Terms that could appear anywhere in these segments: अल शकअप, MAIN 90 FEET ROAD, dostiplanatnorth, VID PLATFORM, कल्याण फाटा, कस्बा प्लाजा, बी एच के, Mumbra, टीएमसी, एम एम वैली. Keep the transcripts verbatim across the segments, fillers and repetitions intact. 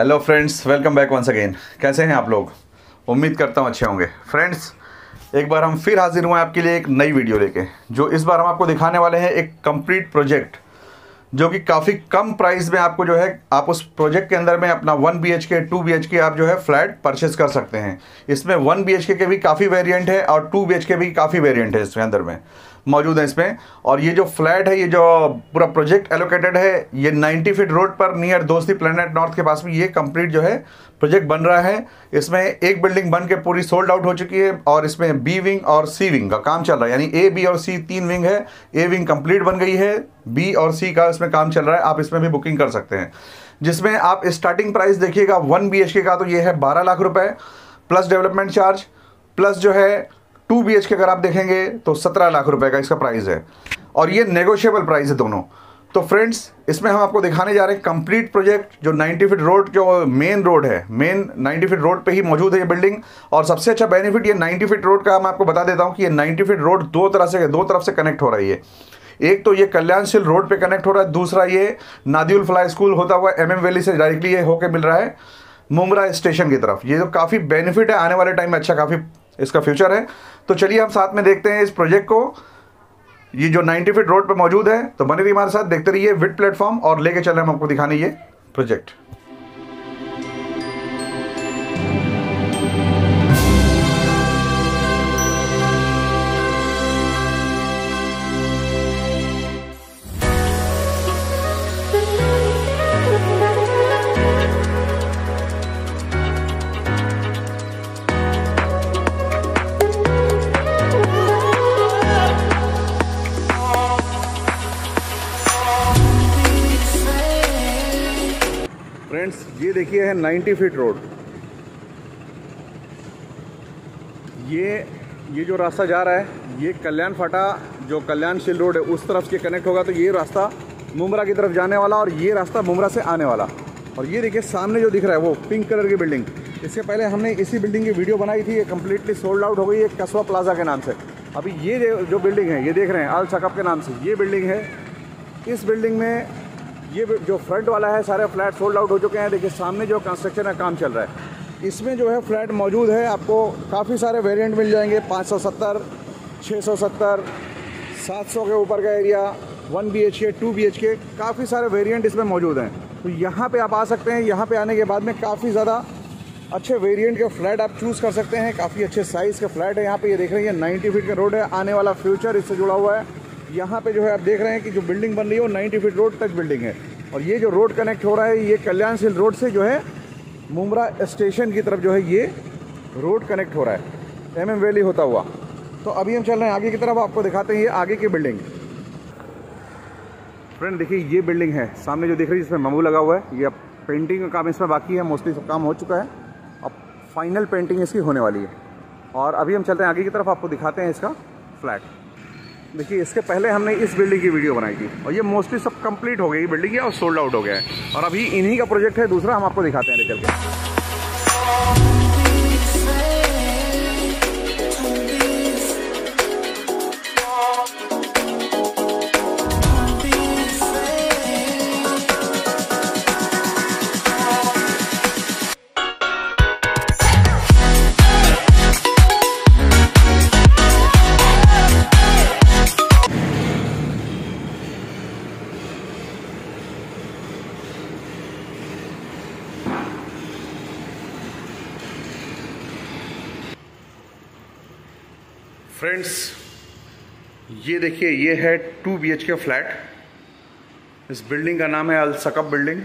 Hello friends, welcome back once again. कैसे हैं आप लोग? उम्मीद करता हूँ अच्छे होंगे। फ्रेंड्स, एक बार हम फिर हाजिर हुए आपके लिए एक नई वीडियो लेके, जो इस बार हम आपको दिखाने वाले हैं एक कंप्लीट प्रोजेक्ट, जो कि काफ़ी कम प्राइस में आपको जो है, आप उस प्रोजेक्ट के अंदर में अपना one बी एच के two बी एच के आप जो है फ्लैट परचेज़ कर सकते हैं। इसमें वन बी एच के भी काफ़ी वेरिएंट है और टू बी एच के भी काफ़ी वेरिएंट है इसमें अंदर में मौजूद है इसमें। और ये जो फ्लैट है, ये जो पूरा प्रोजेक्ट एलोकेटेड है, ये नाइन्टी फीट रोड पर नियर दोस्ती प्लानट नॉर्थ के पास में ये कंप्लीट जो है प्रोजेक्ट बन रहा है। इसमें एक बिल्डिंग बन के पूरी सोल्ड आउट हो चुकी है और इसमें बी विंग और सी विंग का काम चल रहा है, यानी ए बी और सी तीन विंग है। ए विंग कंप्लीट बन गई है, बी और सी का इसमें काम चल रहा है। आप इसमें भी बुकिंग कर सकते हैं, जिसमें आप स्टार्टिंग प्राइस देखिएगा वन बी एच के का तो ये है बारह लाख रुपए प्लस डेवलपमेंट चार्ज, प्लस जो है टू बी एच के अगर आप देखेंगे तो सत्रह लाख रुपए का इसका प्राइस है और ये नेगोशिएबल प्राइस है दोनों। तो फ्रेंड्स, इसमें हम आपको दिखाने जा रहे हैं कंप्लीट प्रोजेक्ट, जो नाइन्टी फीट रोड, जो मेन रोड है, मेन नाइन्टी फीट रोड पे ही मौजूद है ये बिल्डिंग। और सबसे अच्छा बेनिफिट ये नाइन्टी फीट रोड का, मैं आपको बता देता हूँ कि ये नाइन्टी फीट रोड दो तरह से दो तरफ से कनेक्ट हो रही है। एक तो ये कल्याणशील रोड पे कनेक्ट हो रहा है, दूसरा ये नादियुल फ्लाई स्कूल होता हुआ एम एम वैली से डायरेक्टली ये होके मिल रहा है मुंब्रा स्टेशन की तरफ। ये तो काफ़ी बेनिफिट है, आने वाले टाइम में अच्छा काफ़ी इसका फ्यूचर है। तो चलिए हम साथ में देखते हैं इस प्रोजेक्ट को, ये जो नाइन्टी फीट रोड पे मौजूद है। तो बने रहिए हमारे साथ, देखते रहिए विड प्लेटफॉर्म और लेके चल रहे हम आपको दिखाने ये प्रोजेक्ट। फ्रेंड्स, ये देखिए है नाइन्टी फीट रोड। ये ये जो रास्ता जा रहा है, ये कल्याण फाटा जो कल्याणशील रोड है उस तरफ से कनेक्ट होगा। तो ये रास्ता मुंब्रा की तरफ जाने वाला और ये रास्ता मुंब्रा से आने वाला। और ये देखिए सामने जो दिख रहा है वो पिंक कलर की बिल्डिंग, इससे पहले हमने इसी बिल्डिंग की वीडियो बनाई थी। ये कम्प्लीटली सोल्ड आउट हो गई है कस्बा प्लाजा के नाम से। अभी ये जो बिल्डिंग है, ये देख रहे हैं अल शकअप के नाम से ये बिल्डिंग है। इस बिल्डिंग में ये जो फ्रंट वाला है, सारे फ्लैट सोल्ड आउट हो चुके हैं। देखिए सामने जो कंस्ट्रक्शन का काम चल रहा है, इसमें जो है फ्लैट मौजूद है। आपको काफ़ी सारे वेरिएंट मिल जाएंगे, पाँच सौ सत्तर, छः सौ सत्तर, सात सौ के ऊपर का area, one बी एच के, two बी एच के, काफ़ी सारे वेरिएंट इसमें मौजूद हैं। तो यहाँ पे आप आ सकते हैं। यहाँ पे आने के बाद में काफ़ी ज़्यादा अच्छे वेरिएंट के फ्लैट आप चूज़ कर सकते हैं। काफ़ी अच्छे साइज़ के फ्लैट है यहाँ पर। ये देख रहे हैं नाइन्टी फीट का रोड है, आने वाला फ्यूचर इससे जुड़ा हुआ है। यहाँ पे जो है आप देख रहे हैं कि जो बिल्डिंग बन रही है वो ninety feet road touch building है। और ये जो रोड कनेक्ट हो रहा है, ये कल्याणशील रोड से जो है मुंब्रा स्टेशन की तरफ जो है ये रोड कनेक्ट हो रहा है एमएम वैली होता हुआ। तो अभी हम चल रहे हैं आगे की तरफ, आपको दिखाते हैं ये आगे की बिल्डिंग। फ्रेंड देखिए, ये बिल्डिंग है सामने जो दिख रही है, इसमें बम्बू लगा हुआ है। ये अब पेंटिंग का काम इसमें बाकी है, मोस्टली सब काम हो चुका है। अब फाइनल पेंटिंग इसकी होने वाली है। और अभी हम चलते हैं आगे की तरफ, आपको दिखाते हैं इसका फ्लैट। देखिए, इसके पहले हमने इस बिल्डिंग की वीडियो बनाई थी और ये मोस्टली सब कंप्लीट हो गई बिल्डिंग है और सोल्ड आउट हो गया है। और अभी इन्हीं का प्रोजेक्ट है दूसरा, हम आपको दिखाते हैं ले चल के। फ्रेंड्स, ये देखिए, ये है two बी एच के flat. इस बिल्डिंग का नाम है अल शकअप बिल्डिंग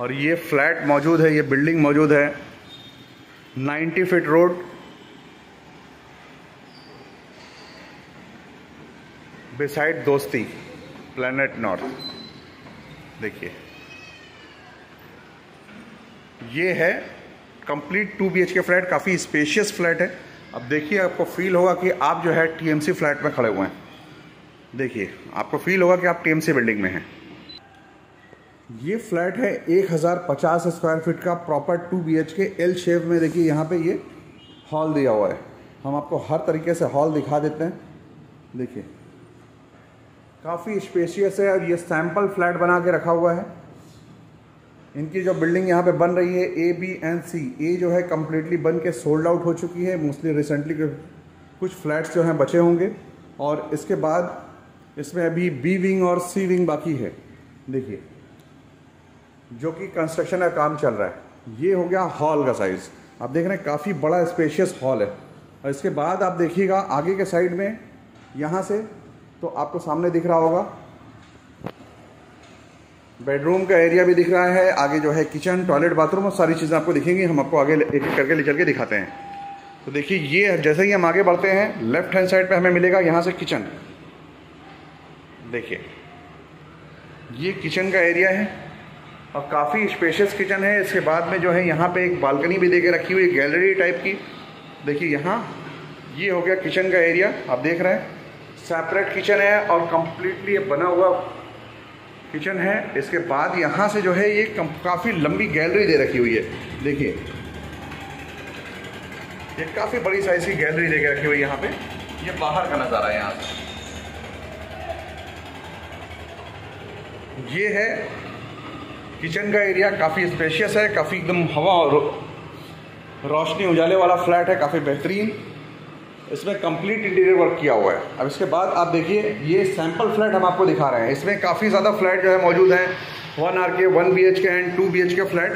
और ये फ्लैट मौजूद है, ये बिल्डिंग मौजूद है ninety feet road, beside Dosti planet north. देखिए, ये है complete two बी एच के flat, काफ़ी स्पेशियस फ्लैट है। अब देखिए, आपको फील होगा कि आप जो है टीएमसी फ्लैट में खड़े हुए हैं। देखिए, आपको फील होगा कि आप टीएमसी बिल्डिंग में हैं। ये फ्लैट है एक हज़ार पचास स्क्वायर फीट का, proper two BHK L shape में। देखिए यहाँ पे ये हॉल दिया हुआ है, हम आपको हर तरीके से हॉल दिखा देते हैं। देखिए, काफ़ी स्पेशियस है और ये सैम्पल फ्लैट बना के रखा हुआ है। इनकी जो बिल्डिंग यहाँ पे बन रही है ए बी एंड सी, ए जो है कम्प्लीटली बन के सोल्ड आउट हो चुकी है, मोस्टली रिसेंटली कुछ फ्लैट्स जो हैं बचे होंगे। और इसके बाद इसमें अभी बी विंग और सी विंग बाकी है, देखिए, जो कि कंस्ट्रक्शन का काम चल रहा है। ये हो गया हॉल का साइज़, आप देख रहे हैं काफ़ी बड़ा स्पेशियस हॉल है। और इसके बाद आप देखिएगा आगे के साइड में, यहाँ से तो आपको सामने दिख रहा होगा बेडरूम का एरिया भी दिख रहा है, आगे जो है किचन, टॉयलेट, बाथरूम और सारी चीज़ें आपको दिखेंगी। हम आपको आगे एक एक करके ले चल के दिखाते हैं। तो देखिए ये जैसे ही हम आगे बढ़ते हैं लेफ्ट हैंड साइड पे हमें मिलेगा यहाँ से किचन। देखिए ये किचन का एरिया है और काफ़ी स्पेशियस किचन है। इसके बाद में जो है यहाँ पर एक बालकनी भी दे के रखी हुई, गैलरी टाइप की। देखिए यहाँ ये हो गया किचन का एरिया, आप देख रहे हैं सेपरेट किचन है और कम्प्लीटली बना हुआ किचन है। इसके बाद यहाँ से जो है ये काफ़ी लंबी गैलरी दे रखी हुई है, देखिए ये काफ़ी बड़ी साइज की गैलरी दे के रखी हुई है यहाँ पे। ये बाहर का नज़ारा है यहाँ से। ये है किचन का एरिया, काफ़ी स्पेशियस है, काफ़ी एकदम हवा और रोशनी उजाले वाला फ्लैट है, काफ़ी बेहतरीन। इसमें कंप्लीट इंटीरियर वर्क किया हुआ है। अब इसके बाद आप देखिए ये सैंपल फ्लैट हम आपको दिखा रहे हैं। इसमें काफ़ी ज़्यादा फ्लैट जो है मौजूद हैं, one R K, one बी एच के and two बी एच के flat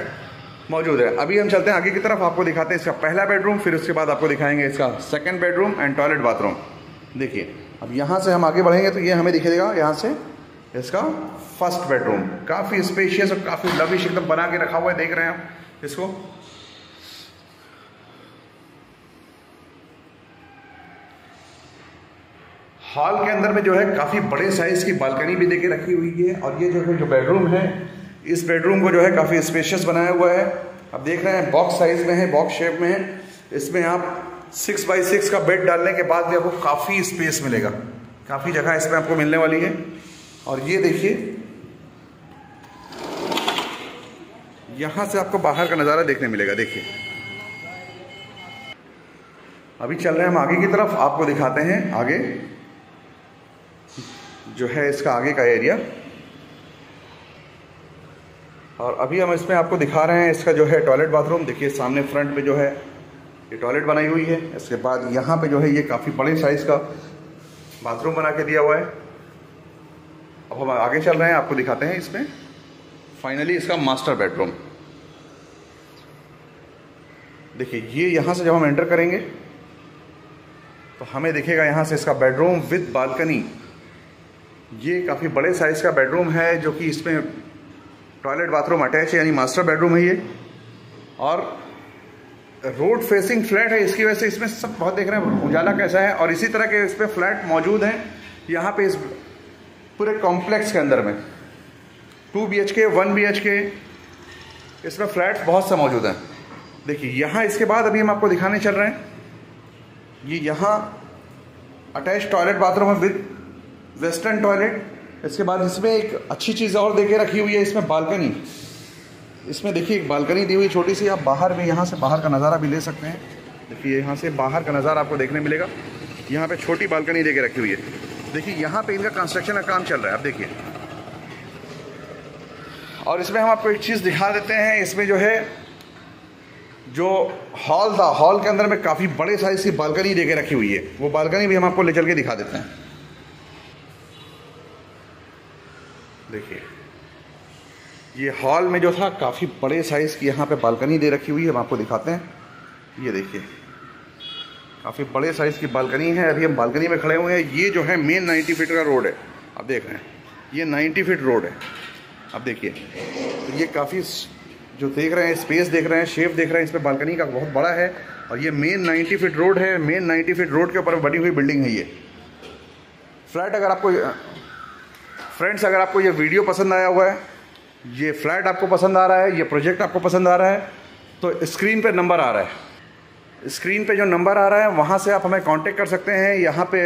मौजूद है। अभी हम चलते हैं आगे की तरफ, आपको दिखाते हैं इसका पहला बेडरूम, फिर उसके बाद आपको दिखाएंगे इसका second bedroom and toilet, bathroom. देखिए अब यहाँ से हम आगे बढ़ेंगे तो ये हमें दिखेगा यहाँ से इसका फर्स्ट बेडरूम, काफ़ी स्पेशियस और काफ़ी लविश एकदम बना के रखा हुआ है, देख रहे हैं आप इसको। हॉल के अंदर में जो है काफ़ी बड़े साइज़ की बालकनी भी देके रखी हुई है। और ये जो है जो बेडरूम है, इस बेडरूम को जो है काफ़ी स्पेशियस बनाया हुआ है, आप देख रहे हैं बॉक्स साइज़ में है, बॉक्स शेप में है। इसमें आप सिक्स बाई सिक्स का बेड डालने के बाद भी आपको काफ़ी स्पेस मिलेगा, काफ़ी जगह इसमें आपको मिलने वाली है। और ये देखिए यहाँ से आपको बाहर का नज़ारा देखने मिलेगा। देखिए अभी चल रहे हैं हम आगे की तरफ, आपको दिखाते हैं आगे जो है इसका आगे का एरिया। और अभी हम इसमें आपको दिखा रहे हैं इसका जो है टॉयलेट, बाथरूम। देखिए सामने फ्रंट में जो है ये टॉयलेट बनाई हुई है। इसके बाद यहाँ पे जो है ये काफ़ी बड़े साइज़ का बाथरूम बना के दिया हुआ है। अब हम आगे चल रहे हैं, आपको दिखाते हैं इसमें फाइनली इसका मास्टर बेडरूम। देखिए ये यहाँ से जब हम एंटर करेंगे तो हमें दिखेगा यहाँ से इसका बेडरूम विद बालकनी। ये काफ़ी बड़े साइज़ का बेडरूम है, जो कि इसमें टॉयलेट, बाथरूम अटैच है, यानी मास्टर बेडरूम है ये। और रोड फेसिंग फ्लैट है, इसकी वजह से इसमें सब बहुत देख रहे हैं उजाला कैसा है। और इसी तरह के इस पर फ्लैट मौजूद हैं यहाँ पे इस पूरे कॉम्प्लेक्स के अंदर में, two बी एच के, one बी एच के, इसमें फ्लैट बहुत से मौजूद हैं। देखिए यहाँ इसके बाद अभी हम आपको दिखाने चल रहे हैं ये यहाँ अटैच टॉयलेट, बाथरूम है विद वेस्टर्न टॉयलेट। इसके बाद इसमें एक अच्छी चीज़ और देके रखी हुई है, इसमें बालकनी, इसमें देखिए एक बालकनी दी हुई छोटी सी, आप बाहर भी यहाँ से बाहर का नज़ारा भी ले सकते हैं। देखिए यहाँ से बाहर का नज़ारा आपको देखने मिलेगा, यहाँ पे छोटी बालकनी देके रखी हुई है। देखिए यहाँ पे इनका कंस्ट्रक्शन का काम चल रहा है, आप देखिए। और इसमें हम आपको एक चीज़ दिखा देते हैं, इसमें जो है जो हॉल था, हॉल के अंदर में काफ़ी बड़े साइज़ की बालकनी देके रखी हुई है, वो बालकनी भी हम आपको ले चल के दिखा देते हैं। देखिए ये हॉल में जो था काफ़ी बड़े साइज़ की यहाँ पे बालकनी दे रखी हुई है, हम आपको दिखाते हैं। ये देखिए काफ़ी बड़े साइज़ की बालकनी है, अभी हम बालकनी में खड़े हुए हैं। ये जो है मेन नाइन्टी फीट का रोड है, आप देख रहे हैं ये नाइन्टी फीट रोड है। आप देखिए तो ये काफ़ी जो देख रहे हैं स्पेस देख रहे हैं, शेप देख रहे हैं, इस पर बालकनी का बहुत बड़ा है। और ये मेन नाइन्टी फीट रोड है, मेन नाइन्टी फीट रोड के ऊपर बनी हुई बिल्डिंग है ये फ्लैट। अगर आपको फ्रेंड्स अगर आपको ये वीडियो पसंद आया हुआ है, ये फ्लैट आपको पसंद आ रहा है, ये प्रोजेक्ट आपको पसंद आ रहा है, तो स्क्रीन पे नंबर आ रहा है, स्क्रीन पे जो नंबर आ रहा है वहाँ से आप हमें कांटेक्ट कर सकते हैं, यहाँ पे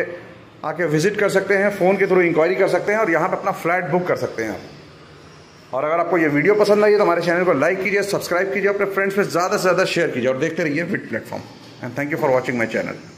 आके विज़िट कर सकते हैं, फ़ोन के थ्रू इंक्वायरी कर सकते हैं और यहाँ पे अपना फ्लैट बुक कर सकते हैं आप। और अगर आपको ये वीडियो पसंद आई है तो हमारे चैनल को लाइक कीजिए, सब्सक्राइब कीजिए, अपने फ्रेंड्स में ज़्यादा से ज़्यादा शेयर कीजिए और देखते रहिए with platform. And thank you for watching my channel.